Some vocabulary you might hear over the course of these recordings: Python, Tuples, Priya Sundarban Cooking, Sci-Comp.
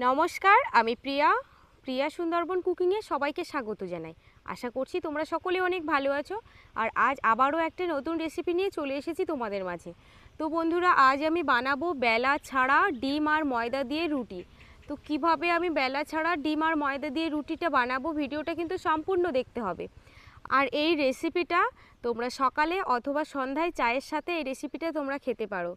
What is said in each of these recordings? नमस्कार आमी प्रिया प्रिया सुंदरबन कूकिंगे सबाइके स्वागत जानाई। आशा करछि तोमरा सकले अनेक भालो आछो। और आज आबारो एकटा नतून रेसिपि निये चले एसेछि तोमादेर माझे। तो बंधुरा आज आमी बानाबो बेला छाड़ा डिम और मयदा दिए रुटी। तो किभाबे आमी बेला छाड़ा डिम और मयदा दिए रुटीटा बानाबो भिडियोटा किन्तु सम्पूर्ण देखते हबे। और ये रेसिपिटा तोमरा सकाले अथवा सन्ध्याय चायेर साथे रेसिपिटा तोमरा खेते पारो।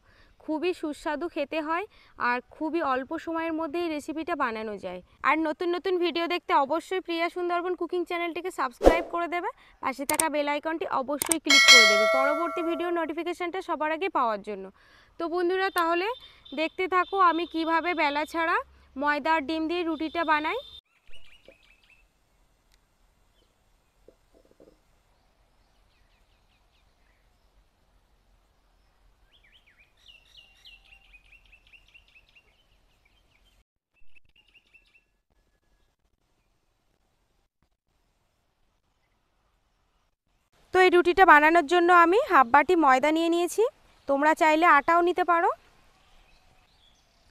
खूबी सुस्वादु खेते हैं और खूबी अल्प समय मध्य रेसिपिटा बनानो जाए। और नतून नतून भिडियो देखते अवश्य प्रिया सुंदरबन कुकिंग चैनलटिके सबस्क्राइब कर देवे, पाशे थाका बेल आइकनटी अवश्य क्लिक कर देवे परवर्ती भिडियो नोटिफिकेशनटा सबार आगे पावार जोन्नो। तो बंधुरा ताहले देखते थाको आमी किभाबे बेला छाड़ा मयदा और डिम दिए रुटीटा बनाई। तो ये रुटीटा बनानोर जोन्नो आमी हाफ बाटी मयदा निये नियेछि। तोमरा चाइले आटाओ निते पारो।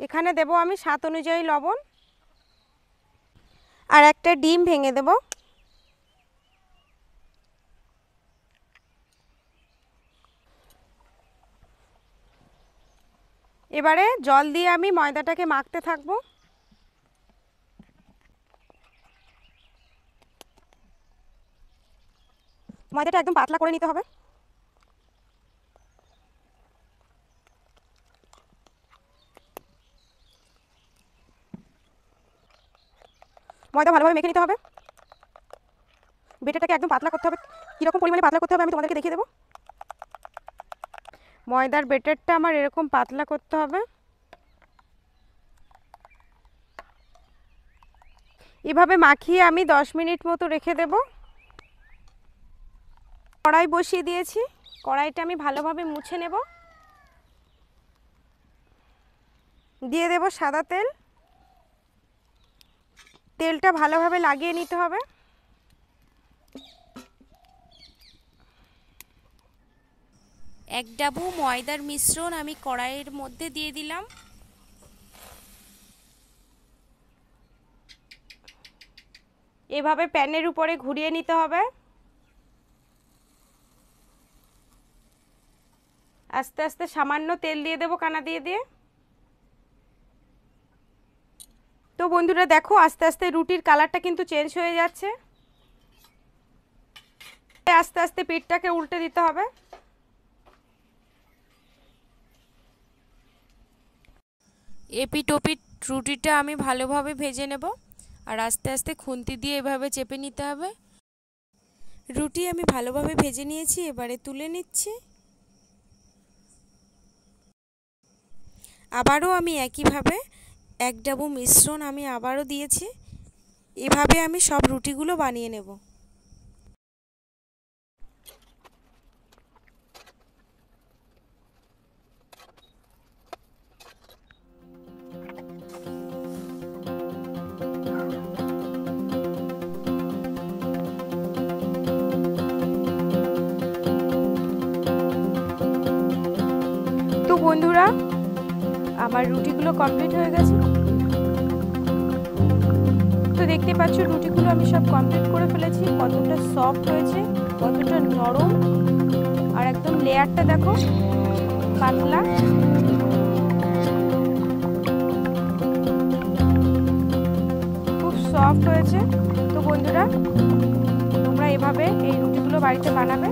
एखाने देबो आमी स्वाद अनुयायी लवण और एकटा डिम भेंगे देबो। एबारे जल दिये आमी मयदाटाके माखते थाकबो। मयदाटा एकदम पतला करे निते होबे। मयदा भालोभाबे मेखे निते होबे। बेटाटाके एकदम पतला करते होबे। कि रकम परिमाणे पतला करते होबे आमी तोमादेरके देखिये देबो। मयदार बेटारटा आमार एरकम पतला करते होबे। एभाबे माखिये आमी 10 मिनिट मतो रेखे देबो। कड़ाई बसिए दिए कड़ाईटा भालोभाबे मुछे नेब। दिए देव सादा तेल। तेलटा भालोभाबे लागिए निते होबे। एक डाबू मयदार मिश्रण आमी कड़ाईर मध्य दिए दिलाम। एभाबे पैनेर उपरे घुरिए निते होबे। आस्ते आस्ते सामान्य तेल दिए देव काना दिए दिए। तो बंधुरा देखो आस्ते आस्ते रुटिर कलरटा किन्तु चेंज हो जाच्छे। आस्ते आस्ते पिठटाके उल्टे दिते होबे। एपिट ओपिट रुटिटा आमी भालोभाबे भेजे नेब और आस्ते आस्ते खुंती दिए एभाबे चेपे निते होबे। रुटी आमी भालोभाबे भेजे नियेछि। एबारे तुले निच्छि। आबारो आमी एकी भावे एक डाबू मिश्रण आमी आबारो दिएछि। एभावे आमी सब रुटीगुलो बानिये नेब। तो बंधुरा आमार रुटीगुलो कमप्लीट हो गए। तो देखते पाच्छ रुटीगुलो आमी सब कमप्लीट करे फेलेछि। कतटा सफ्ट होयेछे, कतटा नरम और एकदम लेयारटा देखो पतला। खूब सफ्ट होयेछे। तो बंधुरा तोमरा एभाबे এই রুটিগুলো বাড়িতে বানাবে।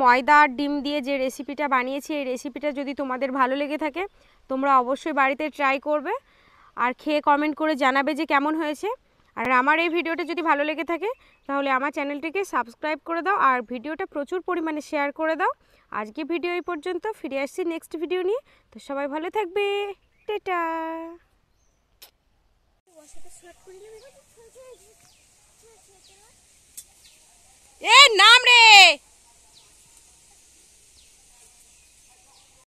मयदा और डिम दिए जे रेसिपिटा बानिয়েছি এই রেসিপিটা যদি তোমাদের ভালো লেগে থাকে তোমরা অবশ্যই বাড়িতে ট্রাই করবে আর খেয়ে কমেন্ট করে জানাবে যে কেমন হয়েছে। আর আমার এই ভিডিওটা যদি ভালো লেগে থাকে তাহলে আমার চ্যানেলটিকে সাবস্ক্রাইব করে দাও আর ভিডিওটা প্রচুর পরিমাণে শেয়ার করে দাও। আজকে ভিডিও এই পর্যন্ত। ফিরে আসছি নেক্সট ভিডিও নিয়ে। তো সবাই ভালো থাকবে। টাটা।